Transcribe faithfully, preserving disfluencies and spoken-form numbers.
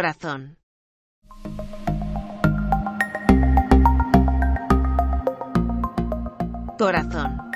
corazón. Corazón.